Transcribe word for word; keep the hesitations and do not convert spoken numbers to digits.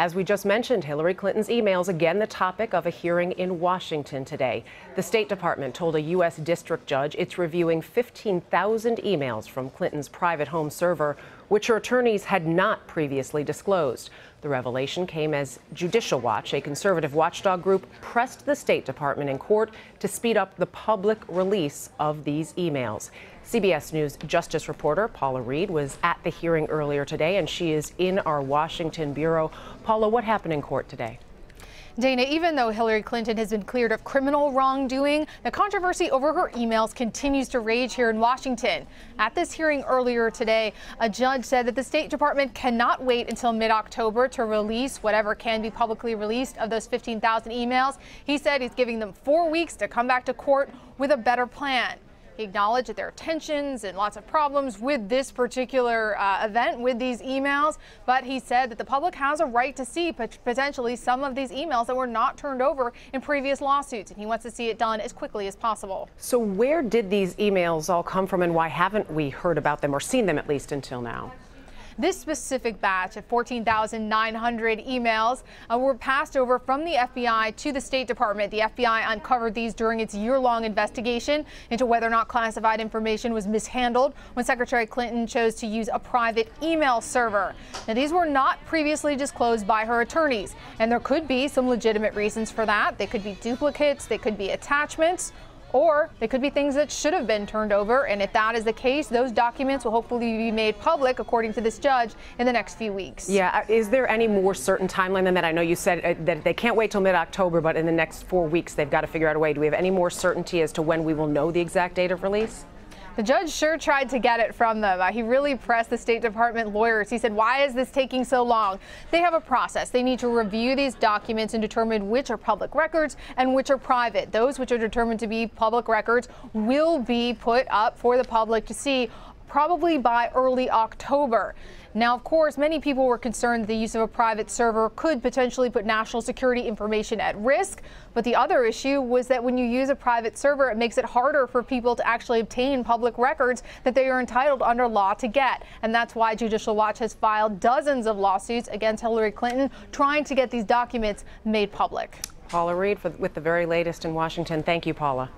As we just mentioned, Hillary Clinton's emails, again the topic of a hearing in Washington today. The State Department told a U S district judge it's reviewing fifteen thousand emails from Clinton's private home server, which her attorneys had not previously disclosed. The revelation came as Judicial Watch, a conservative watchdog group, pressed the State Department in court to speed up the public release of these emails. C B S News Justice reporter Paula Reid was at the hearing earlier today, and she is in our Washington bureau. Paula, what happened in court today? Dana, even though Hillary Clinton has been cleared of criminal wrongdoing, the controversy over her emails continues to rage here in Washington. At this hearing earlier today, a judge said that the State Department cannot wait until mid-October to release whatever can be publicly released of those fifteen thousand emails. He said he's giving them four weeks to come back to court with a better plan. He acknowledged that there are tensions and lots of problems with this particular uh, event, with these emails, but he said that the public has a right to see pot potentially some of these emails that were not turned over in previous lawsuits, and he wants to see it done as quickly as possible. So where did these emails all come from, and why haven't we heard about them or seen them, at least until now? This specific batch of fourteen thousand nine hundred emails uh, were passed over from the F B I to the State Department. The F B I uncovered these during its year-long investigation into whether or not classified information was mishandled when Secretary Clinton chose to use a private email server. Now, these were not previously disclosed by her attorneys, and there could be some legitimate reasons for that. They could be duplicates, they could be attachments, or they could be things that should have been turned over. And if that is the case, those documents will hopefully be made public, according to this judge, in the next few weeks. Yeah. Is there any more certain timeline than that? I know you said that they can't wait till mid-October, but in the next four weeks, they've got to figure out a way. Do we have any more certainty as to when we will know the exact date of release? The judge sure tried to get it from them. Uh, he really pressed the State Department lawyers. He said, why is this taking so long? They have a process. They need to review these documents and determine which are public records and which are private. Those which are determined to be public records will be put up for the public to see, probably by early October. Now, of course, many people were concerned that the use of a private server could potentially put national security information at risk. But the other issue was that when you use a private server, it makes it harder for people to actually obtain public records that they are entitled under law to get. And that's why Judicial Watch has filed dozens of lawsuits against Hillary Clinton trying to get these documents made public. Paula Reid with the very latest in Washington. Thank you, Paula.